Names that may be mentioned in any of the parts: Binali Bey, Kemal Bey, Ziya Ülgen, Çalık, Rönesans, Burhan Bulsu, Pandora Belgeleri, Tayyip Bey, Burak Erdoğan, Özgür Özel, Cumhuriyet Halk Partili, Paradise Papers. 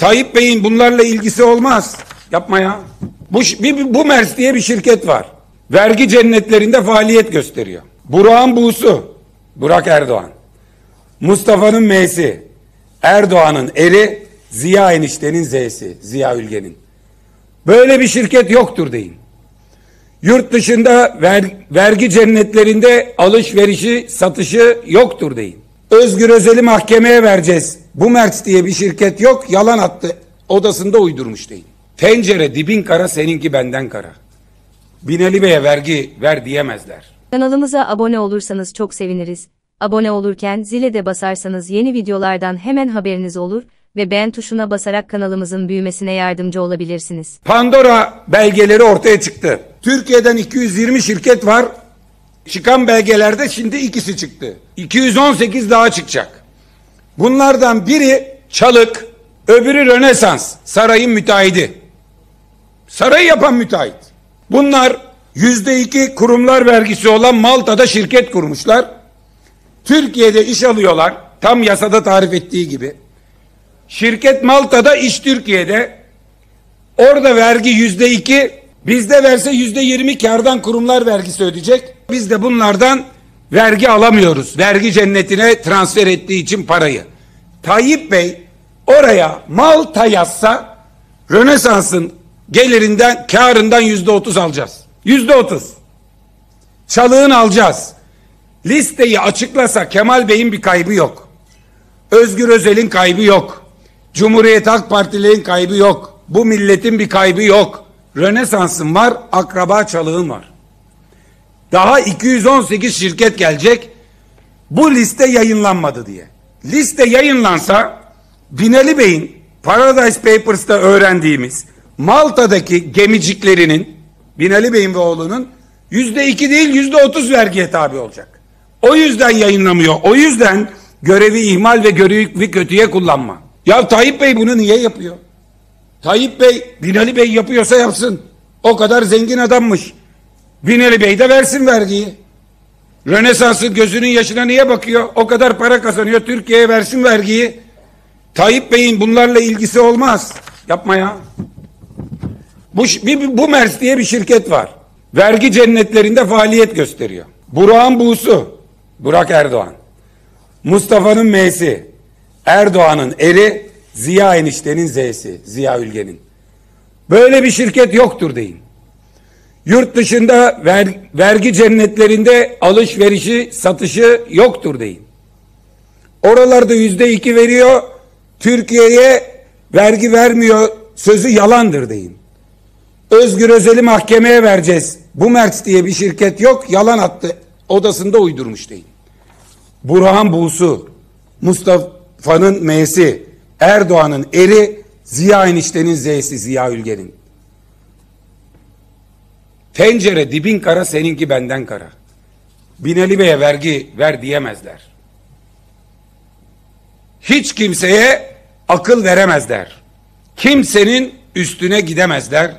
Tayyip Bey'in bunlarla ilgisi olmaz. Yapma ya. Bu Mers diye bir şirket var. Vergi cennetlerinde faaliyet gösteriyor. Burhan Bulsu, Burak Erdoğan, Mustafa'nın M'si, Erdoğan'ın eli, Ziya eniştenin Z'si, Ziya Ülgen'in. Böyle bir şirket yoktur deyin. Yurt dışında vergi cennetlerinde alışverişi, satışı yoktur deyin. Özgür Özel'i mahkemeye vereceğiz. Bu Merz diye bir şirket yok, yalan attı, odasında uydurmuş deyin. Tencere dibin kara, seninki benden kara. Binali Bey'e vergi ver diyemezler. Kanalımıza abone olursanız çok seviniriz. Abone olurken zile de basarsanız yeni videolardan hemen haberiniz olur ve beğen tuşuna basarak kanalımızın büyümesine yardımcı olabilirsiniz. Pandora belgeleri ortaya çıktı. Türkiye'den 220 şirket var. Çıkan belgelerde şimdi ikisi çıktı. 218 daha çıkacak. Bunlardan biri Çalık, öbürü Rönesans. Sarayın müteahhidi. Sarayı yapan müteahhit. Bunlar %2 kurumlar vergisi olan Malta'da şirket kurmuşlar. Türkiye'de iş alıyorlar. Tam yasada tarif ettiği gibi. Şirket Malta'da, iş Türkiye'de. Orada vergi %2. Bizde verse %20 kardan kurumlar vergisi ödeyecek. Biz de bunlardan vergi alamıyoruz. Vergi cennetine transfer ettiği için parayı. Tayyip Bey oraya Malta yazsa Rönesans'ın gelirinden, karından %30 alacağız. %30. Çalığın alacağız. Listeyi açıklasa Kemal Bey'in bir kaybı yok. Özgür Özel'in kaybı yok. Cumhuriyet Halk Partili'nin kaybı yok. Bu milletin bir kaybı yok. Rönesans'ın var, akraba Çalığın var. Daha 218 şirket gelecek. Bu liste yayınlanmadı diye. Liste yayınlansa Binali Bey'in Paradise Papers'ta öğrendiğimiz Malta'daki gemiciklerinin, Binali Bey'in ve oğlunun %2 değil %30 vergiye tabi olacak. O yüzden yayınlamıyor. O yüzden görevi ihmal ve görevi kötüye kullanma. Ya Tayyip Bey bunu niye yapıyor? Tayyip Bey, Binali Bey yapıyorsa yapsın. O kadar zengin adammış. Binali Bey de versin vergiyi. Rönesans'ın gözünün yaşına niye bakıyor? O kadar para kazanıyor, Türkiye'ye versin vergiyi. Tayyip Bey'in bunlarla ilgisi olmaz. Yapma ya. Bu Mers diye bir şirket var. Vergi cennetlerinde faaliyet gösteriyor. Burhan Bulsu, Burak Erdoğan, Mustafa'nın M'si, Erdoğan'ın eli, Ziya eniştenin Z'si, Ziya Ülgen'in. Böyle bir şirket yoktur deyin. Yurt dışında vergi cennetlerinde alışverişi, satışı yoktur deyin. Oralarda %2 veriyor, Türkiye'ye vergi vermiyor sözü yalandır deyin. Özgür Özel'i mahkemeye vereceğiz. Bu Merz diye bir şirket yok, yalan attı, odasında uydurmuş deyin. Burhan Bulsu, Mustafa'nın M'si, Erdoğan'ın eri, Ziya eniştenin Z'si, Ziya Ülgen'in. Tencere dibin kara, seninki benden kara. Binali Bey'e vergi ver diyemezler. Hiç kimseye akıl veremezler. Kimsenin üstüne gidemezler.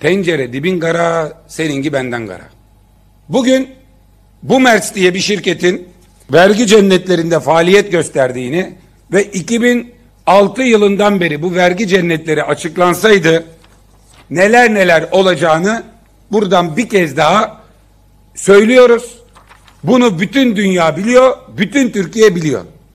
Tencere dibin kara, seninki benden kara. Bugün bu Merz diye bir şirketin vergi cennetlerinde faaliyet gösterdiğini ve 2006 yılından beri bu vergi cennetleri açıklansaydı neler neler olacağını buradan bir kez daha söylüyoruz. Bunu bütün dünya biliyor, bütün Türkiye biliyor.